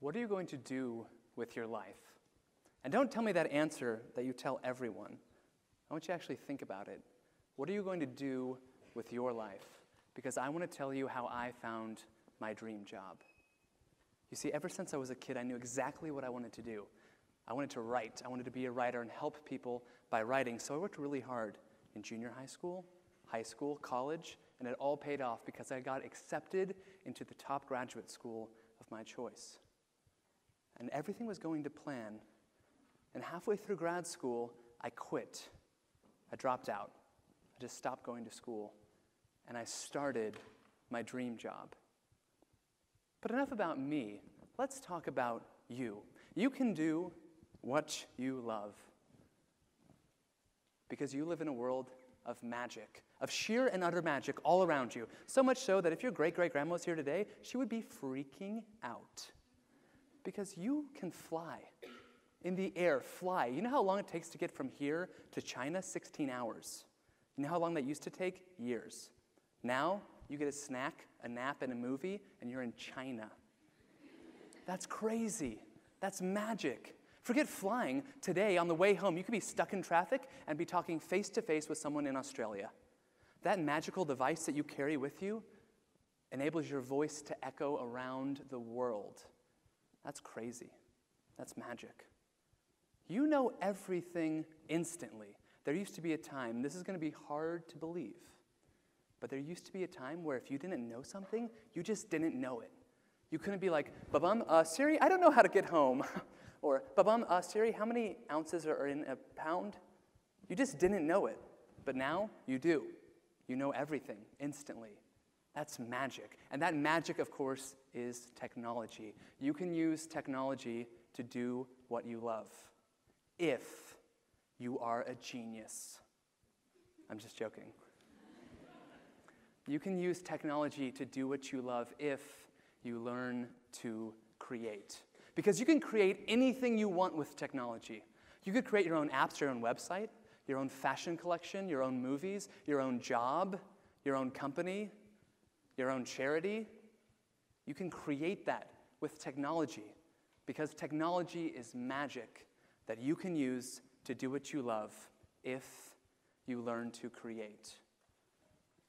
What are you going to do with your life? And don't tell me that answer that you tell everyone. I want you to actually think about it. What are you going to do with your life? Because I want to tell you how I found my dream job. You see, ever since I was a kid, I knew exactly what I wanted to do. I wanted to write. I wanted to be a writer and help people by writing. So I worked really hard in junior high school, college, and it all paid off because I got accepted into the top graduate school of my choice. And everything was going to plan. And halfway through grad school, I quit. I dropped out. I just stopped going to school. And I started my dream job. But enough about me. Let's talk about you. You can do what you love. Because you live in a world of magic, of sheer and utter magic all around you. So much so that if your great-great-grandma was here today, she would be freaking out. Because you can fly. In the air, fly. You know how long it takes to get from here to China? 16 hours. You know how long that used to take? Years. Now, you get a snack, a nap, and a movie, and you're in China. That's crazy. That's magic. Forget flying. Today, on the way home, you could be stuck in traffic and be talking face-to-face with someone in Australia. That magical device that you carry with you enables your voice to echo around the world. That's crazy. That's magic. You know everything instantly. There used to be a time, this is going to be hard to believe, but there used to be a time where if you didn't know something, you just didn't know it. You couldn't be like, Babam, Siri, I don't know how to get home. Or, Babam, Siri, how many ounces are in a pound? You just didn't know it, but now you do. You know everything instantly. That's magic. And that magic, of course, is technology. You can use technology to do what you love. If you are a genius. I'm just joking. You can use technology to do what you love if you learn to create. Because you can create anything you want with technology. You could create your own apps, your own website, your own fashion collection, your own movies, your own job, your own company, your own charity. You can create that with technology because technology is magic that you can use to do what you love if you learn to create.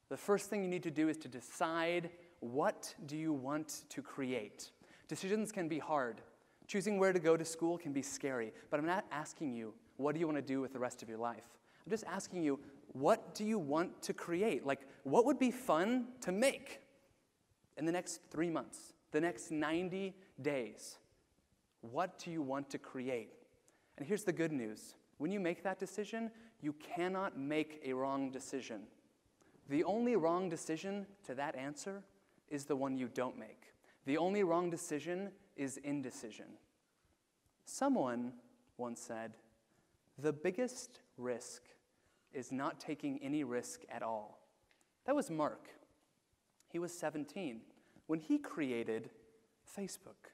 The first thing you need to do is to decide what do you want to create. Decisions can be hard. Choosing where to go to school can be scary, but I'm not asking you, what do you want to do with the rest of your life? I'm just asking you, what do you want to create? Like, what would be fun to make in the next 3 months, the next 90 days? What do you want to create? And here's the good news. When you make that decision, you cannot make a wrong decision. The only wrong decision to that answer is the one you don't make. The only wrong decision is indecision. Someone once said, "The biggest risk is not taking any risk at all." That was Mark. He was 17 when he created Facebook.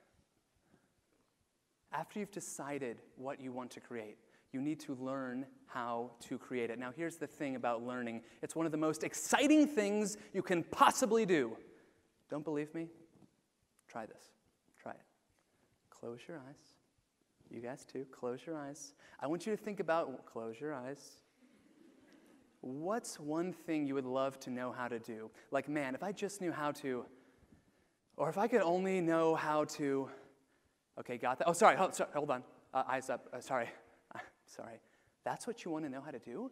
After you've decided what you want to create, you need to learn how to create it. Now, here's the thing about learning. It's one of the most exciting things you can possibly do. Don't believe me? Try this. Try it. Close your eyes. You guys too. Close your eyes. I want you to think about, close your eyes. What's one thing you would love to know how to do? Like, man, if I just knew how to, or if I could only know how to. Okay, got that? Oh, sorry, hold on. Eyes up, sorry. That's what you want to know how to do?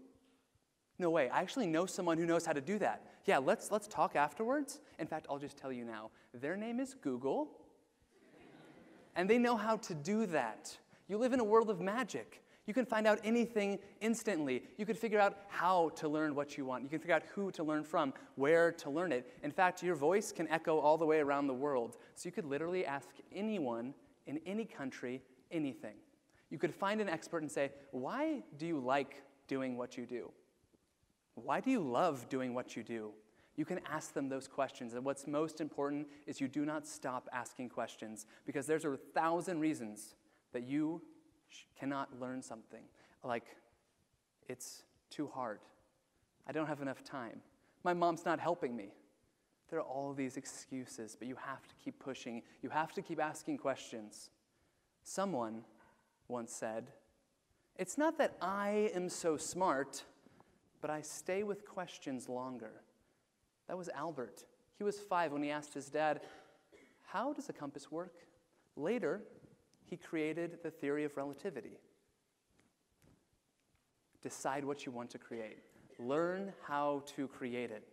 No way, I actually know someone who knows how to do that. Yeah, let's talk afterwards. In fact, I'll just tell you now. Their name is Google, and they know how to do that. You live in a world of magic. You can find out anything instantly. You can figure out how to learn what you want. You can figure out who to learn from, where to learn it. In fact, your voice can echo all the way around the world. So you could literally ask anyone in any country, anything. You could find an expert and say, why do you like doing what you do? Why do you love doing what you do? You can ask them those questions. And what's most important is you do not stop asking questions because there's 1,000 reasons that you cannot learn something. Like, it's too hard. I don't have enough time. My mom's not helping me. There are all these excuses, but you have to keep pushing. You have to keep asking questions. Someone once said, "It's not that I am so smart, but I stay with questions longer." That was Albert. He was 5 when he asked his dad, "How does a compass work?" Later, he created the theory of relativity. Decide what you want to create. Learn how to create it.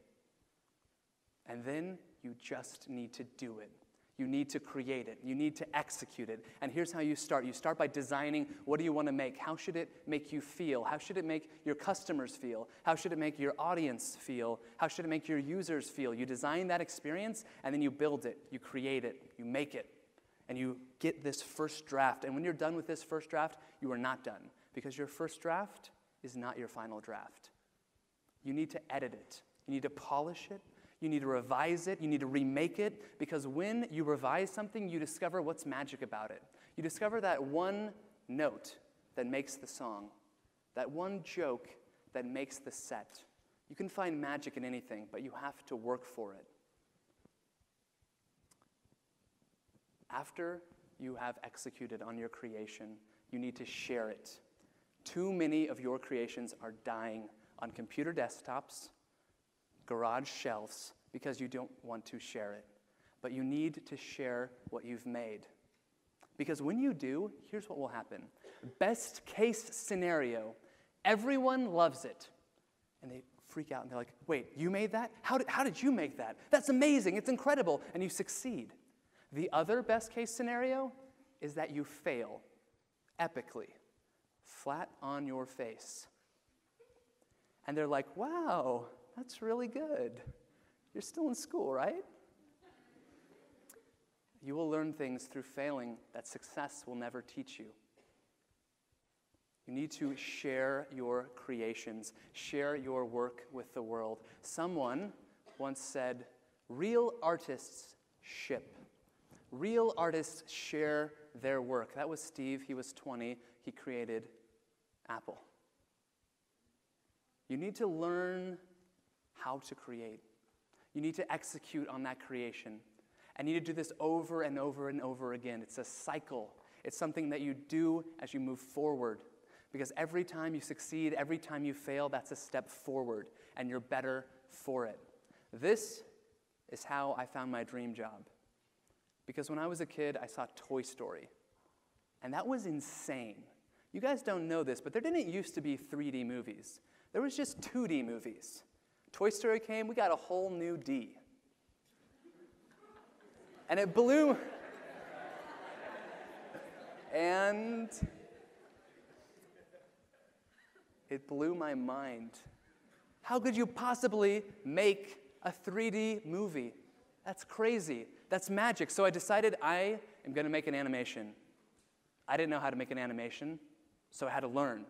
And then you just need to do it. You need to create it. You need to execute it. And here's how you start. You start by designing, what do you want to make? How should it make you feel? How should it make your customers feel? How should it make your audience feel? How should it make your users feel? You design that experience, and then you build it. You create it. You make it. And you get this first draft. And when you're done with this first draft, you are not done, because your first draft is not your final draft. You need to edit it. You need to polish it. You need to revise it. You need to remake it, because when you revise something, you discover what's magic about it. You discover that one note that makes the song, that one joke that makes the set. You can find magic in anything, but you have to work for it. After you have executed on your creation, you need to share it. Too many of your creations are dying on computer desktops, garage shelves, because you don't want to share it. But you need to share what you've made, because when you do, here's what will happen. Best case scenario, everyone loves it, and they freak out, and they're like, wait, you made that? How did you make that? That's amazing, it's incredible, and you succeed. The other best case scenario is that you fail, epically, flat on your face. And they're like, wow, that's really good. You're still in school, right? You will learn things through failing that success will never teach you. You need to share your creations, share your work with the world. Someone once said, real artists ship. Real artists share their work. That was Steve. He was 20. He created Apple. You need to learn how to create. You need to execute on that creation. And you need to do this over and over and over again. It's a cycle. It's something that you do as you move forward. Because every time you succeed, every time you fail, that's a step forward, and you're better for it. This is how I found my dream job. Because when I was a kid, I saw Toy Story. And that was insane. You guys don't know this, but there didn't used to be 3D movies. There was just 2D movies. Toy Story came, we got a whole new D. And it blew. And it blew my mind. How could you possibly make a 3D movie? That's crazy. That's magic. So I decided I am going to make an animation. I didn't know how to make an animation, so I had to learn.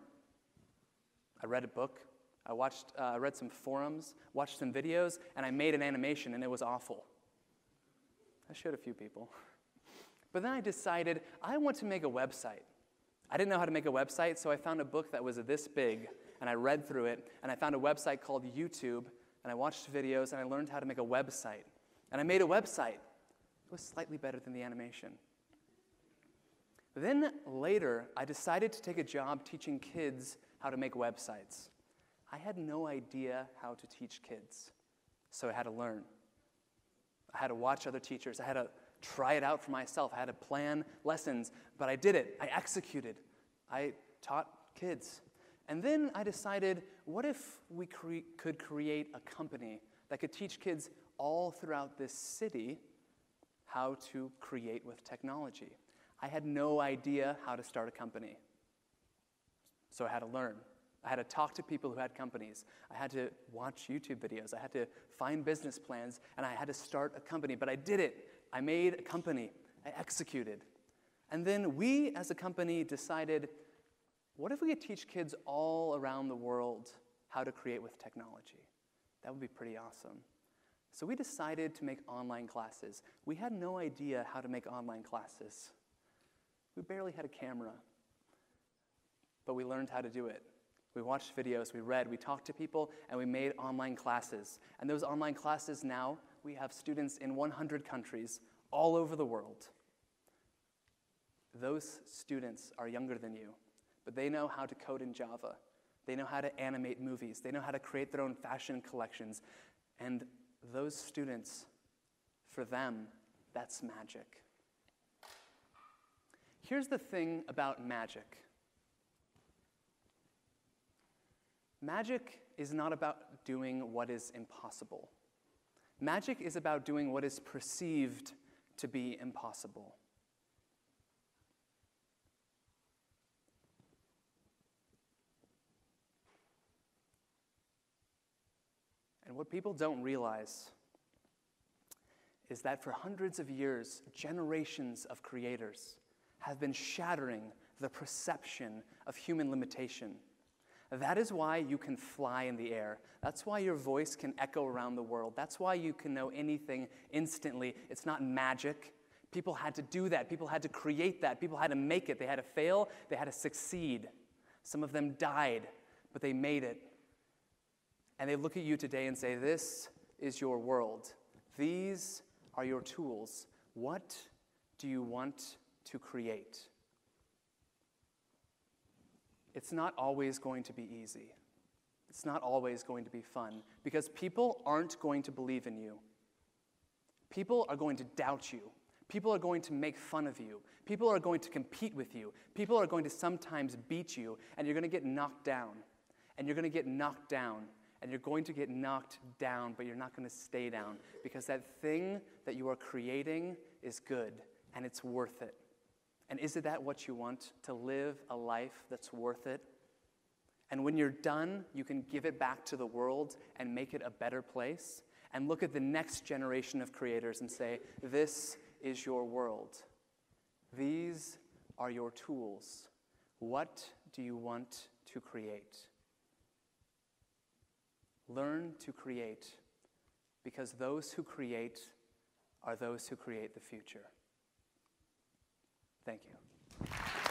I read a book. I read some forums, watched some videos, and I made an animation, and it was awful. I showed a few people. But then I decided I want to make a website. I didn't know how to make a website, so I found a book that was this big, and I read through it, and I found a website called YouTube, and I watched videos, and I learned how to make a website. And I made a website. It was slightly better than the animation. Then later, I decided to take a job teaching kids how to make websites. I had no idea how to teach kids, so I had to learn. I had to watch other teachers. I had to try it out for myself. I had to plan lessons, but I did it. I executed. I taught kids. And then I decided, what if we could create a company that could teach kids all throughout this city how to create with technology? I had no idea how to start a company, so I had to learn. I had to talk to people who had companies. I had to watch YouTube videos. I had to find business plans, and I had to start a company. But I did it. I made a company. I executed. And then we, as a company, decided, what if we could teach kids all around the world how to create with technology? That would be pretty awesome. So we decided to make online classes. We had no idea how to make online classes. We barely had a camera, but we learned how to do it. We watched videos, we read, we talked to people, and we made online classes. And those online classes now, we have students in 100 countries all over the world. Those students are younger than you, but they know how to code in Java. They know how to animate movies. They know how to create their own fashion collections. And those students, for them, that's magic. Here's the thing about magic. Magic is not about doing what is impossible. Magic is about doing what is perceived to be impossible. And what people don't realize is that for hundreds of years, generations of creators have been shattering the perception of human limitation. That is why you can fly in the air. That's why your voice can echo around the world. That's why you can know anything instantly. It's not magic. People had to do that. People had to create that. People had to make it. They had to fail. They had to succeed. Some of them died, but they made it. And they look at you today and say, this is your world. These are your tools. What do you want to create? It's not always going to be easy. It's not always going to be fun, because people aren't going to believe in you. People are going to doubt you. People are going to make fun of you. People are going to compete with you. People are going to sometimes beat you, and you're going to get knocked down. And you're going to get knocked down. And you're going to get knocked down, but you're not going to stay down, because that thing that you are creating is good, and it's worth it. And isn't that what you want? To live a life that's worth it? And when you're done, you can give it back to the world and make it a better place. And look at the next generation of creators and say, this is your world. These are your tools. What do you want to create? Learn to create, because those who create are those who create the future. Thank you.